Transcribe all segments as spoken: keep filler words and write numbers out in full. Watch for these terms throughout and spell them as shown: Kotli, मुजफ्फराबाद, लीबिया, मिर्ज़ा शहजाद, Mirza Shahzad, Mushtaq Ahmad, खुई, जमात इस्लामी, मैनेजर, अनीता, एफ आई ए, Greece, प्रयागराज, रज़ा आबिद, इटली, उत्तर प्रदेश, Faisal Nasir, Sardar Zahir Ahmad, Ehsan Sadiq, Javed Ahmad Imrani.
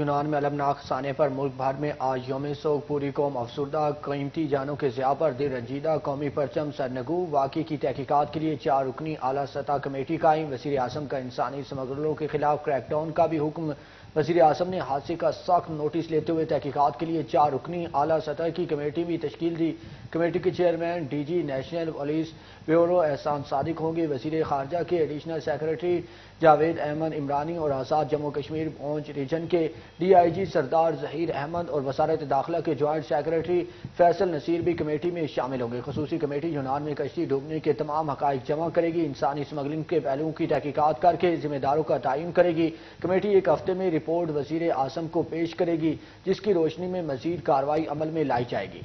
यूनान में अलमनाक खसाने पर मुल्क भर में आज योम सोग पूरी कौम अफसरदा, कीमती जानों के ज़िया पर दिल रंजीदा, कौमी परचम सरनगू। वाक़े की तहकीकात के लिए चार रुकनी आला सतह कमेटी कायम। वज़ीर आज़म का इंसानी स्मगलरों के खिलाफ क्रैकडाउन का भी हुक्म। वज़ीर आज़म ने हादसे का सख्त नोटिस लेते हुए तहकीकात के लिए चार रुकनी आला सतह की कमेटी भी तश्कील दी। कमेटी के chairman D G national police bureau Ehsan Sadiq होंगे। वज़ीर खारजा के एडिशनल सेक्रेटरी जावेद अहमद इमरानी और आज़ाद जम्मू कश्मीर पूंछ रीजन के D I G Sardar Zaheer Ahmed और वज़ारत दाखिला के जॉइंट सेक्रेटरी फैसल नसीर भी कमेटी में शामिल होंगे। खसूसी कमेटी यूनान में कश्ती डूबने के तमाम हक़ाइक़ जमा करेगी, इंसानी स्मगलिंग के पहलुओं की तहकीकात करके जिम्मेदारों का तयन करेगी। कमेटी एक हफ्ते में रिपोर्ट वज़ीर आज़म को पेश करेगी, जिसकी रोशनी में मज़ीद कार्रवाई अमल में लाई जाएगी।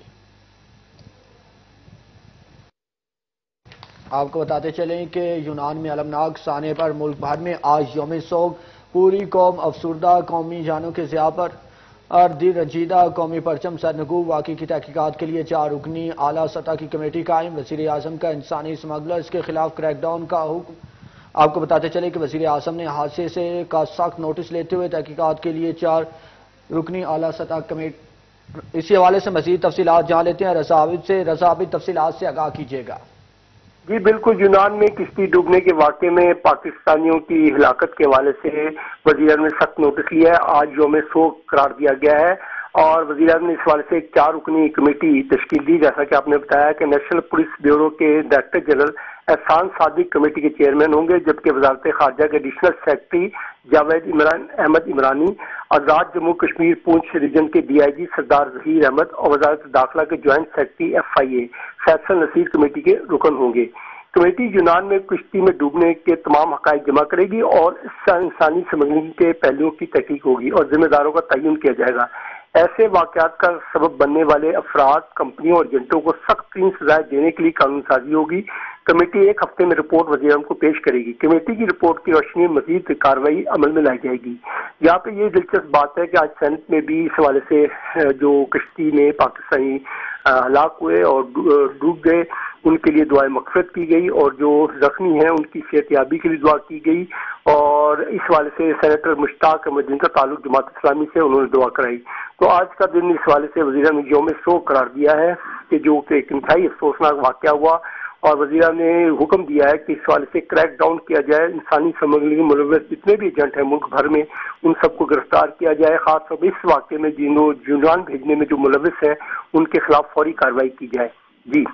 आपको बताते चलें कि यूनान में अलमनाक साने पर मुल्क भर में आज यौम सोग, पूरी कौम अफसरदा, कौमी जानों के ज़िया पर और दिल रंजीदा, कौमी परचम सरनगू। वाक़े की तहकीकात के लिए चार रुकनी आला सतह की कमेटी कायम। वज़ीर आज़म का इंसानी स्मगलर्स के खिलाफ क्रैकडाउन का हुक्म। आपको बताते चलें कि वज़ीर आज़म ने हादसे से का सख्त नोटिस लेते हुए तहकीकात के लिए चार रुकनी आला सतह कमेटी। इसी हवाले से मज़ीद तफ़सीलात जान लेते हैं रज़ा आबिद से। रज़ा आबिद, तफ़सीलात से आगाह कीजिएगा। जी बिल्कुल, यूनान में किश्ती डूबने के वाक़े में पाकिस्तानियों की हिलाकत के हवाले से वज़ीर-ए-आज़म ने सख्त नोटिस लिया है। आज यौम शोक करार दिया गया है और वज़ीर-ए-आज़म ने इस हवाले से एक चार रुकनी कमेटी तश्कील दी। जैसा कि आपने बताया कि नेशनल पुलिस ब्यूरो के director general Ehsan Sadiq committee के चेयरमैन होंगे, जबकि वजारत खारजा के additional secretary Javed Imran Ahmed Imrani, Azad Jammu Kashmir Poonch region के D I G Sardar Zaheer Ahmed और वजारत दाखिला के joint secretary एफ आई ए Faisal Naseer committee के रुकन होंगे। कमेटी यूनान में किश्ती में डूबने के तमाम हक़ाइक़ जमा करेगी और इंसानी स्मगलिंग के पहलुओं की तहकीक होगी और जिम्मेदारों का तयन किया जाएगा। ऐसे वाक़यात का सबब बनने वाले अफराद, कंपनियों और एजेंटों को सख्त तीन सजाएं देने के लिए कानून साजी होगी। कमेटी एक हफ्ते में रिपोर्ट वज़ीर-ए-आज़म को पेश करेगी। कमेटी की रिपोर्ट की रोशनी में मज़ीद कार्रवाई अमल में लाई जाएगी। यहाँ पे ये दिलचस्प बात है कि आज सेनेट में भी इस हवाले से जो किश्ती में पाकिस्तानी हलाक हुए और डूब गए उनके लिए दुआएं मग़फ़िरत की गई और जो जख्मी हैं उनकी सेहतयाबी के लिए दुआ की गई और इस हवाले से सेनेटर मुश्ताक अहमद जिनका ताल्लुक जमात इस्लामी से, उन्होंने दुआ कराई। तो आज का दिन इस हवाले से वज़ीर-ए-आज़म ने यौम शोक करार दिया है कि जो कि एक इंतहाई अफसोसनाक वाक़या हुआ और वज़ीर-ए-आज़म ने हुक्म दिया है कि इस हवाले से क्रैक डाउन किया जाए। इंसानी स्मगलिंग में मुलव्वस जितने भी एजेंट हैं मुल्क भर में उन सबको गिरफ्तार किया जाए। खासतौर पर इस वाक़े में जिन्हों यूनान भेजने में जो मुलव्वस हैं उनके खिलाफ फौरी कार्रवाई की जाए। जी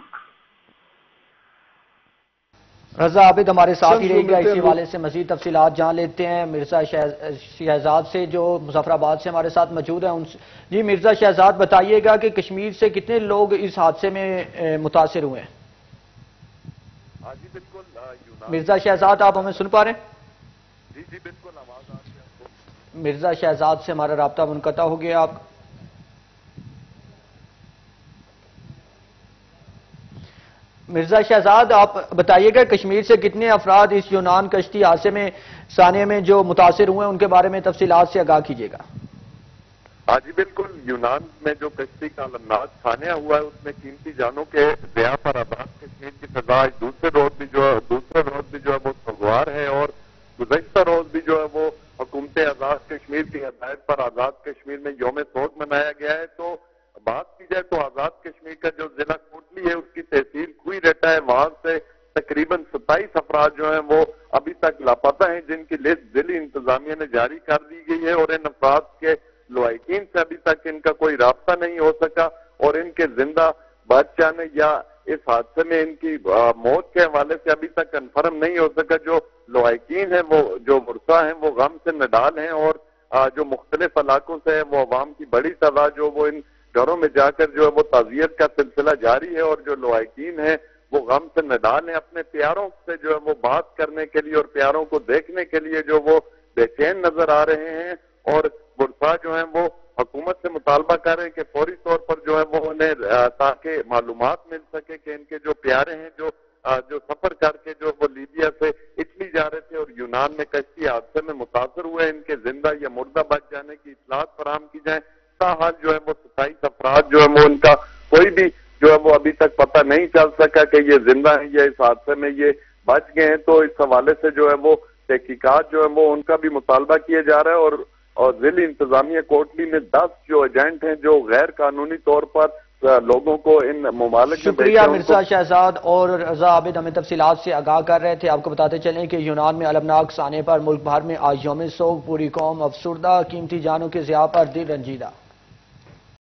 रज़ा आबिद हमारे साथ ही रहेगा। इसी हवाले से मज़ीद तफ़सीलात जान लेते हैं मिर्ज़ा शहजाद से, जो मुजफ्फराबाद से हमारे साथ मौजूद हैं। उनसे जी मिर्ज़ा शहजाद, बताइएगा कि कश्मीर से कितने लोग इस हादसे में मुतासर हुए हैं? जी बिल्कुल मिर्ज़ा शहजाद, आप हमें सुन पा रहे हैं? जी जी बिल्कुल, आवाज़ आ रही है। मिर्ज़ा शहजाद से हमारा राब्ता मुनक़ता हो गया। आप मिर्ज़ा शहजाद, आप बताइएगा कश्मीर से कितने अफराद इस यूनान कश्ती हादसे में साने में जो मुतासर हुए उनके बारे में तफसीलात से आगाह कीजिएगा। आज ही बिल्कुल यूनान में जो कश्ती का अलमनाक सानिया हुआ है उसमें कीमती जानों के ज़िया पर आबाद कश्मीर की सजा आज दूसरे रोज भी जो है दूसरे रोज भी जो है वो सगवार है और गुज़श्ता रोज भी जो है वो हुकूमत आज़ाद कश्मीर की हदायत पर आज़ाद कश्मीर में यौम शोक मनाया गया है। तो बात की जाए तो आज़ाद कश्मीर का जो जिला कोटली है उसकी तहसील खुई रहता है, वहां से तकरीबन सत्ताईस अफराद जो हैं वो अभी तक लापता हैं, जिनकी लिस्ट जिली इंतजामिया ने जारी कर दी गई है और इन अफराद के लवाकिन से अभी तक इनका कोई राब्ता नहीं हो सका और इनके जिंदा बच जाने या इस हादसे में इनकी मौत के हवाले से अभी तक कन्फर्म नहीं हो सका। जो लवाकिन है वो जो मुर्सा है वो गम से नडाल है और जो मुख्तलिफ इलाकों से है वो अवाम की बड़ी तादाद जो वो इन घरों में जाकर जो है वो ताज़ियत का सिलसिला जारी है और जो लवाकिन है वो गम से नडाल है, अपने प्यारों से जो है वो बात करने के लिए और प्यारों को देखने के लिए जो वो बेचैन नजर आ रहे हैं और बुरसा जो है वो हुकूमत से मुतालबा कर रहे हैं कि फौरी तौर पर जो है वो उन्हें ताकि मालूमात मिल सके कि इनके जो प्यारे हैं जो जो सफर करके जो वो लीबिया से इटली जा रहे थे और यूनान में कश्ती हादसे में मुतासर हुए, इनके जिंदा या मुर्दा बच जाने की इतलात फराहम की जाए। हाल जो है वो सत्ताईस अफराद जो है वो उनका कोई भी जो है वो अभी तक पता नहीं चल सका कि ये जिंदा है या इस हादसे में ये बच गए हैं। तो इस हवाले से जो है वो तहकीकात जो है वो उनका भी मुतालबा किया जा रहा है और और जिली इंतजामिया कोटली में दस जो एजेंट हैं जो गैर कानूनी तौर पर लोगों को इन ममालिक में शुक्रिया मिर्जा शहजाद और रजा आबिद हमें तफसीलात से आगाह कर रहे थे। आपको बताते चलें कि यूनान में अलमनाक साने पर मुल्क भर में आज यौम सोग पूरी कौम अफसरदा कीमती जानों के ज़िया पर दिल रंजीदा।